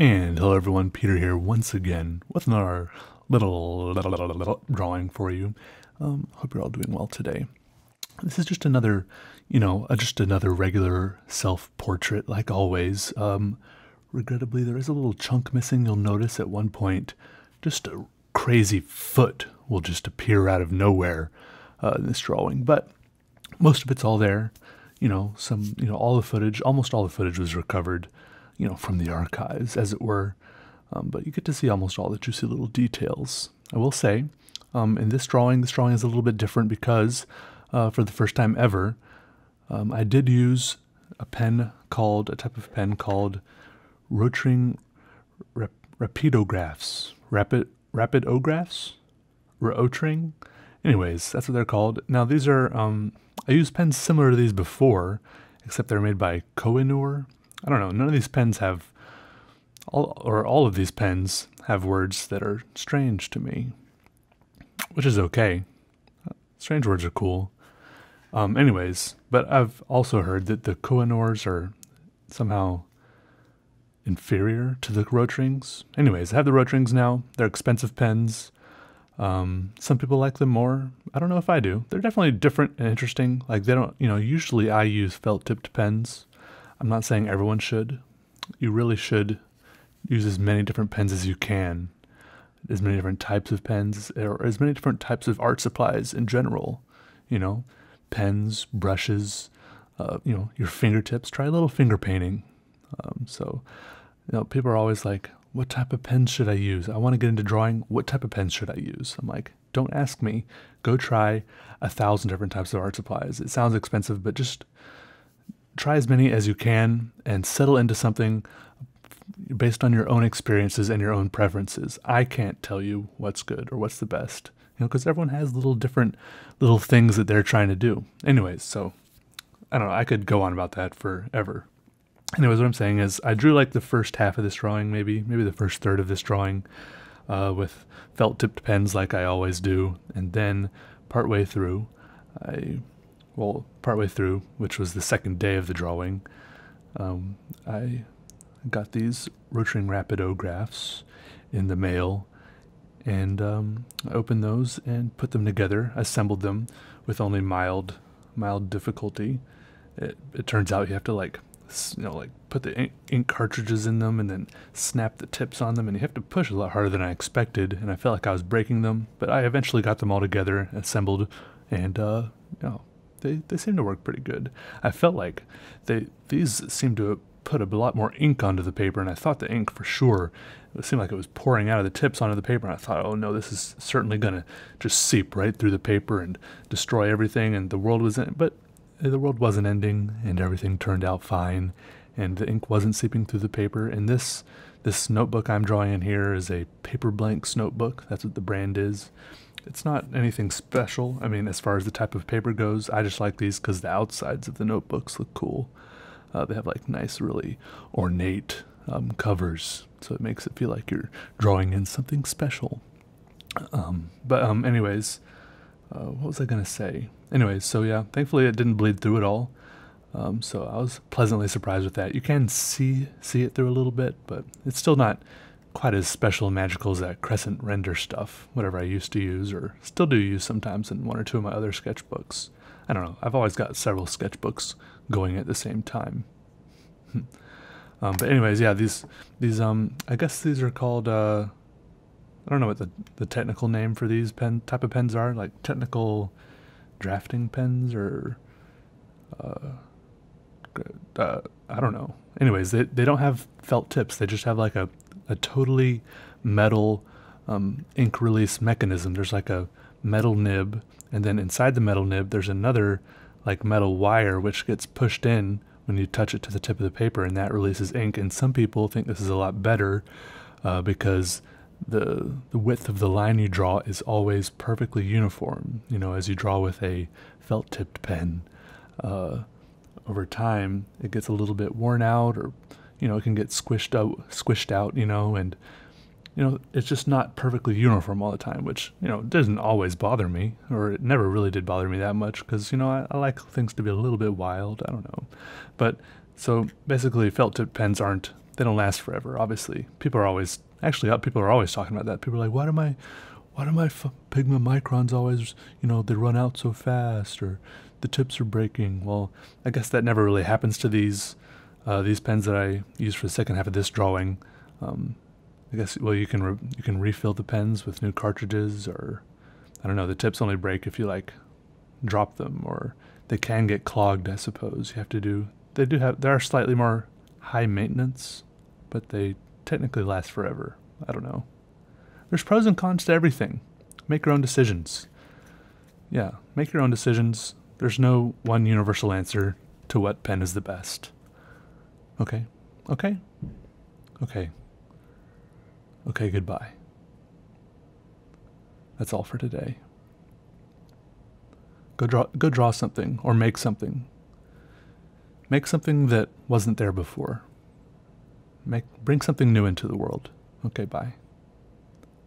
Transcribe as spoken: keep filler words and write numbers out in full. And hello everyone, Peter here once again with another little, little, little, little drawing for you. Um, hope you're all doing well today. This is just another, you know, uh, just another regular self-portrait like always. Um, regrettably, there is a little chunk missing. You'll notice at one point just a crazy foot will just appear out of nowhere uh, in this drawing. But most of it's all there. You know, some, you know, all the footage, almost all the footage was recovered, you know, from the archives, as it were. Um, but you get to see almost all the juicy little details. I will say, um, in this drawing, this drawing is a little bit different because uh, for the first time ever, um, I did use a pen called, a type of pen called Rotring rap Rapidographs. Rapid, Rapidographs? Rotring? Anyways, that's what they're called. Now these are, um, I used pens similar to these before, except they're made by Koh-I-Noor. I don't know, none of these pens have, all, or all of these pens have words that are strange to me, which is okay. Strange words are cool. Um, anyways, but I've also heard that the Koh-I-Noors are somehow inferior to the Rotrings. Anyways, I have the Rotrings now. They're expensive pens. Um, some people like them more. I don't know if I do. They're definitely different and interesting. Like they don't, you know, usually I use felt-tipped pens. I'm not saying everyone should. You really should use as many different pens as you can, as many different types of pens, or as many different types of art supplies in general. You know, pens, brushes, uh, you know, your fingertips. Try a little finger painting. Um, so, you know, people are always like, what type of pen should I use? I want to get into drawing. What type of pen should I use? I'm like, don't ask me. Go try a thousand different types of art supplies. It sounds expensive, but just try as many as you can and settle into something based on your own experiences and your own preferences. I can't tell you what's good or what's the best, you know, because everyone has little different little things that they're trying to do. Anyways, so I don't know. I could go on about that forever. Anyways, what I'm saying is I drew like the first half of this drawing, maybe, maybe the first third of this drawing uh, with felt-tipped pens like I always do. And then partway through, I... Well, partway through, which was the second day of the drawing, um, I got these Rotring Rapidographs in the mail, and um, I opened those and put them together, assembled them with only mild, mild difficulty. It, it turns out you have to like, you know, like put the ink, ink cartridges in them and then snap the tips on them, and you have to push a lot harder than I expected, and I felt like I was breaking them, but I eventually got them all together, assembled, and uh, you know. They, they seem to work pretty good. I felt like they these seemed to put a lot more ink onto the paper, and I thought the ink for sure, it seemed like it was pouring out of the tips onto the paper, and I thought, oh no, this is certainly going to just seep right through the paper and destroy everything, and the world was in it. But the world wasn't ending, and everything turned out fine, and the ink wasn't seeping through the paper. And this, this notebook I'm drawing in here is a Paperblanks notebook. That's what the brand is. It's not anything special. I mean, as far as the type of paper goes, I just like these because the outsides of the notebooks look cool. Uh, they have like nice, really ornate um, covers, so it makes it feel like you're drawing in something special. Um, but um, anyways, uh, what was I gonna say? Anyways, so yeah, thankfully it didn't bleed through at all. Um, so I was pleasantly surprised with that. You can see see it through a little bit, but it's still not quite as special and magical as that crescent render stuff, whatever I used to use, or still do use sometimes in one or two of my other sketchbooks. I don't know, I've always got several sketchbooks going at the same time. um, but anyways, yeah, these, these um, I guess these are called, uh, I don't know what the, the technical name for these pen type of pens are, like technical drafting pens, or uh, uh, I don't know. Anyways, they, they don't have felt tips, they just have like a a totally metal um, ink release mechanism. There's like a metal nib, and then inside the metal nib, there's another like metal wire which gets pushed in when you touch it to the tip of the paper, and that releases ink. And some people think this is a lot better uh, because the the width of the line you draw is always perfectly uniform. You know, as you draw with a felt-tipped pen, uh, over time it gets a little bit worn out, or you know, it can get squished out, squished out, you know, and, you know, it's just not perfectly uniform all the time, which, you know, doesn't always bother me, or it never really did bother me that much, because, you know, I, I like things to be a little bit wild, I don't know. But, so, basically, felt-tip pens aren't they don't last forever, obviously. People are always, actually people are always talking about that. People are like, why do my, why do my f Pigma microns always, you know, they run out so fast, or the tips are breaking. Well, I guess that never really happens to these, uh, these pens that I use for the second half of this drawing. Um, I guess, well, you can, re you can refill the pens with new cartridges, or, I don't know, the tips only break if you, like, drop them, or they can get clogged, I suppose. You have to do, they do have, they are slightly more high maintenance, but they technically last forever. I don't know. There's pros and cons to everything. Make your own decisions. Yeah, make your own decisions. There's no one universal answer to what pen is the best. Okay, okay, okay, okay, goodbye. That's all for today. Go draw, go draw something, or make something. Make something that wasn't there before. Make, bring something new into the world. Okay, bye.